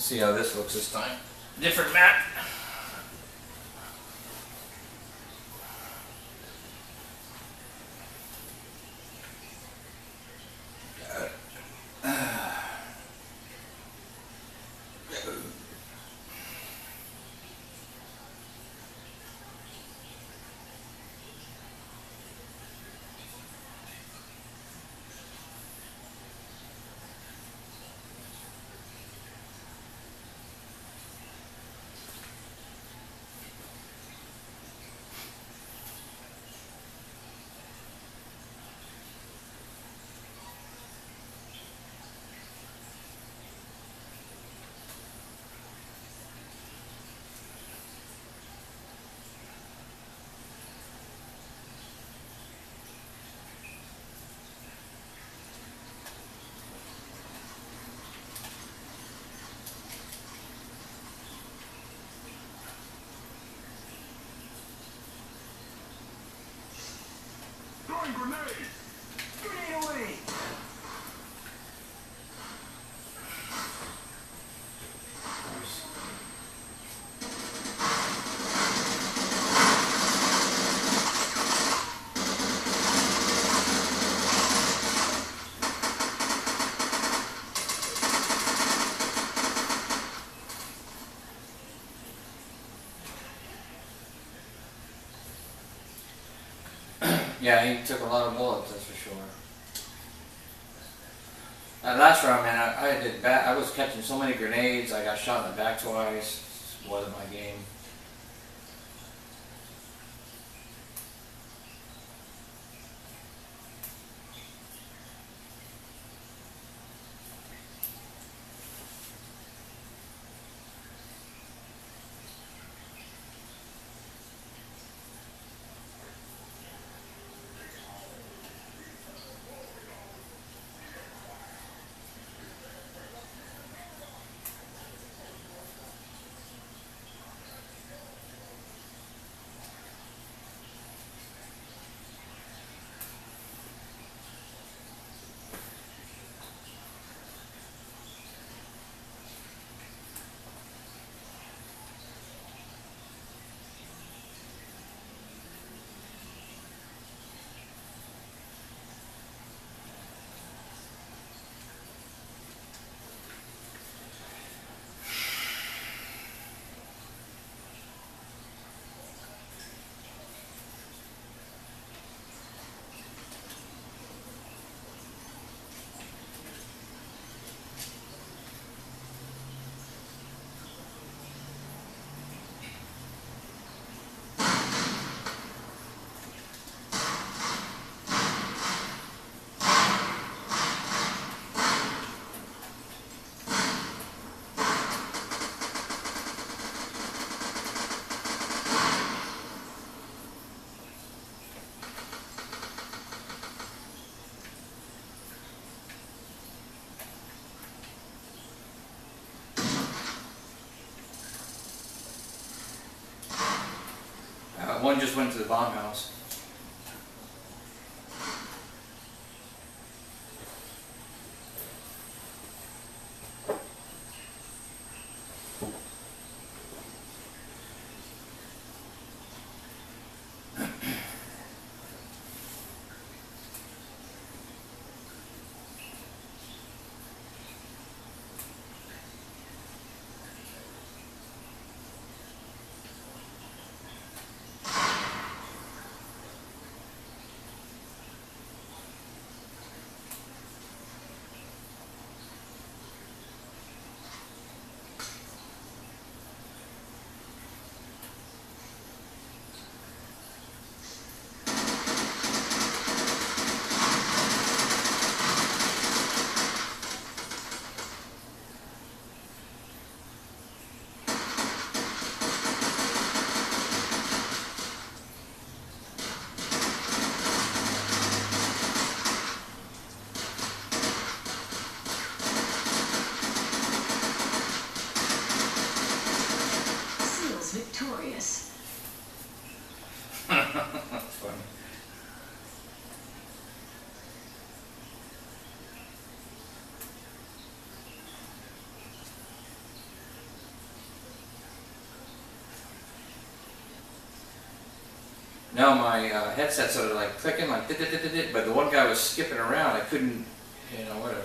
Let's see how this looks this time. Different mat. Grenade away! Yeah, he took a lot of bullets, that's for sure. That last round, man, I was catching so many grenades. I got shot in the back twice. It wasn't my game. One just went to the bomb house. Now my headset sort of like clicking, like dit, but the one guy was skipping around. I couldn't, you know, whatever.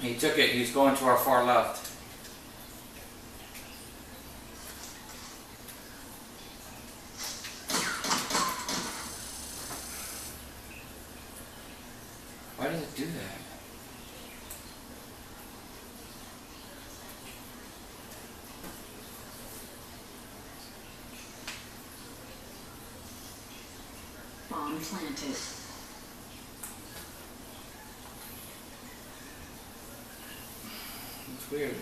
He took it, he's going to our far left. Why does it do that? Bomb planted. It's weird that.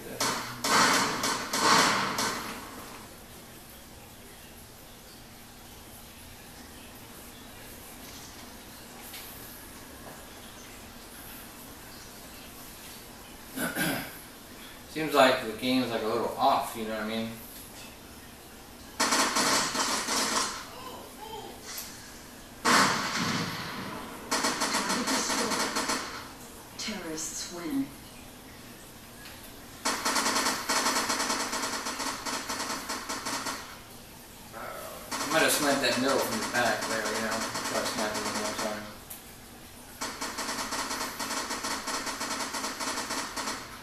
Seems like the game is like a little off, you know what I mean? Terrorists win. I might have sniped that middle from the back there, you know. Try to snipe it one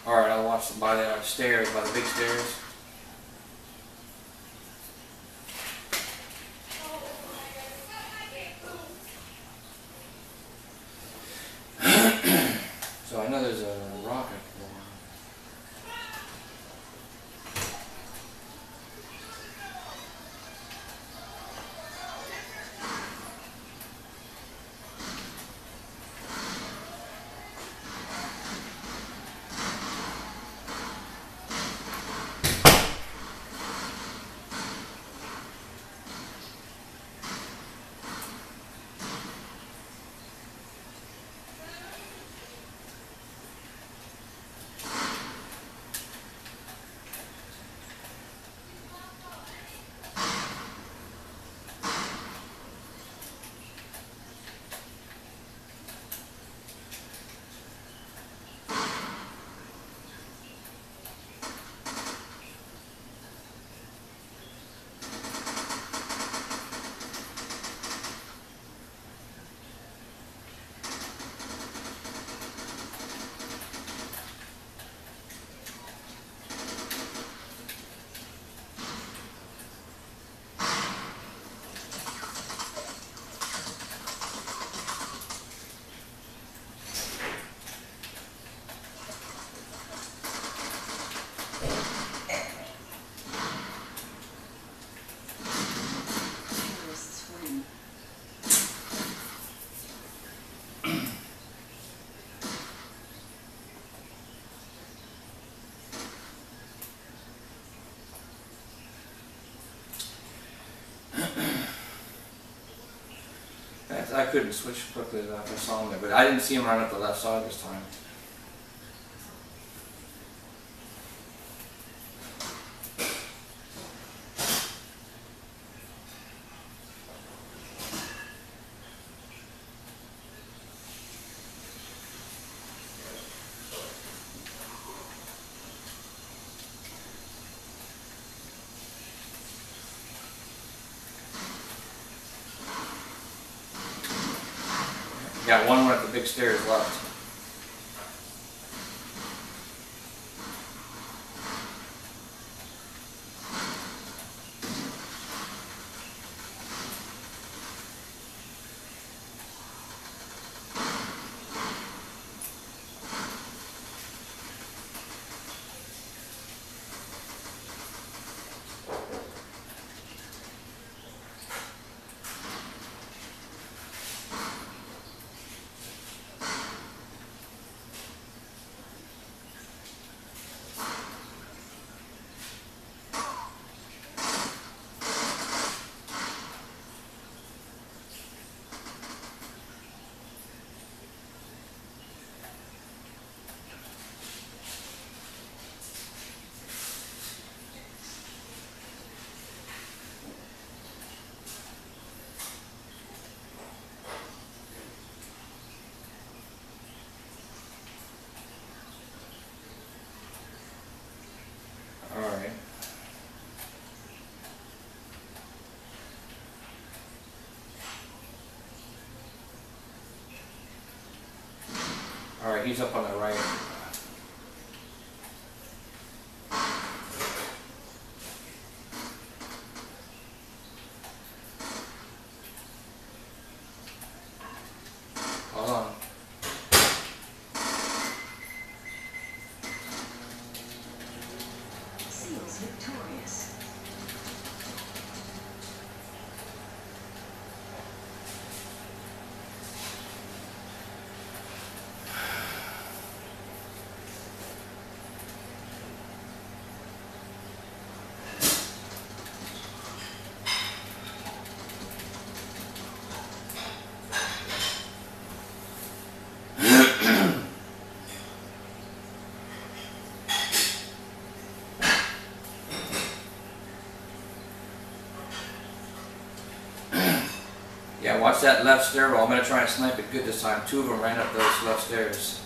more time. Alright, I'll watch them by the upstairs, by the big stairs. So I know there's a rocket going on. I couldn't switch quickly to that song there, but I didn't see him run up the left side this time. Yeah, one went up the big stairs left. All right, he's up on the right. Hold on. Seals victorious. Yeah, watch that left stairwell. I'm going to try and snipe it good this time. Two of them ran up those left stairs.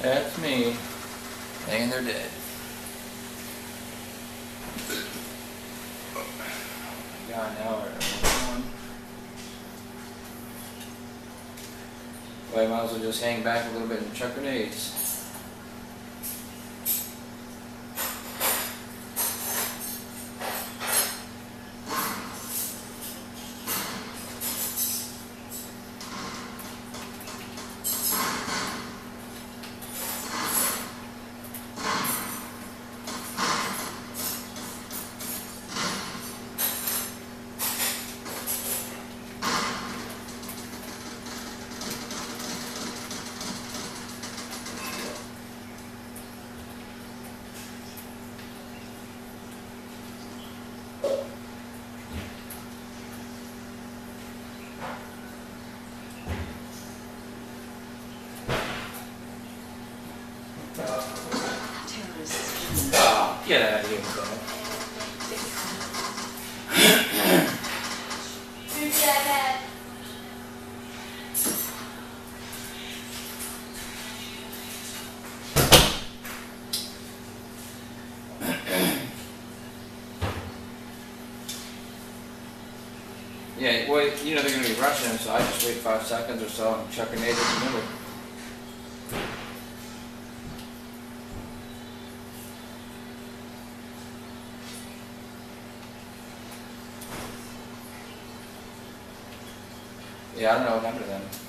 That's me, laying there dead. God, now we're at 1-1. Well, I might as well just hang back a little bit and chuck grenades. Get out of here, yeah, well, you know they're going to be rushing, so I just wait 5 seconds or so and chuck a grenade in the middle. Yeah, I don't know what happened to them.